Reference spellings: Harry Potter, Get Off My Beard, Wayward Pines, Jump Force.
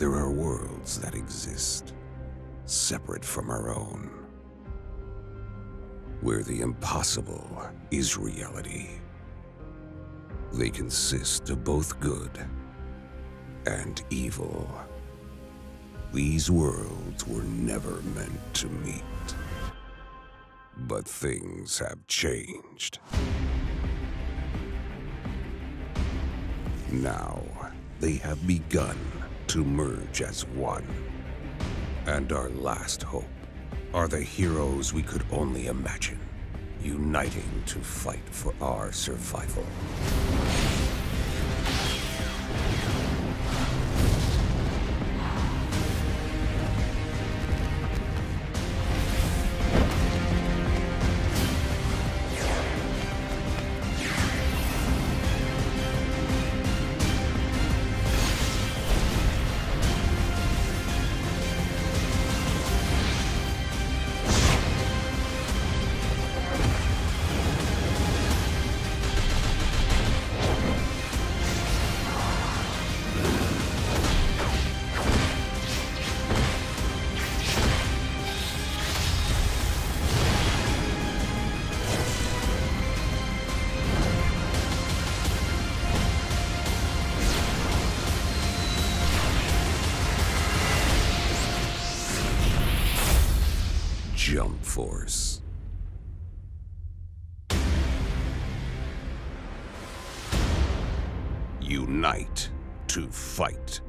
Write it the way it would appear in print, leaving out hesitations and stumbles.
There are worlds that exist, separate from our own, where the impossible is reality. They consist of both good and evil. These worlds were never meant to meet. But things have changed. Now, they have begun to merge as one. And our last hope are the heroes we could only imagine, uniting to fight for our survival. Jump Force. Unite to fight.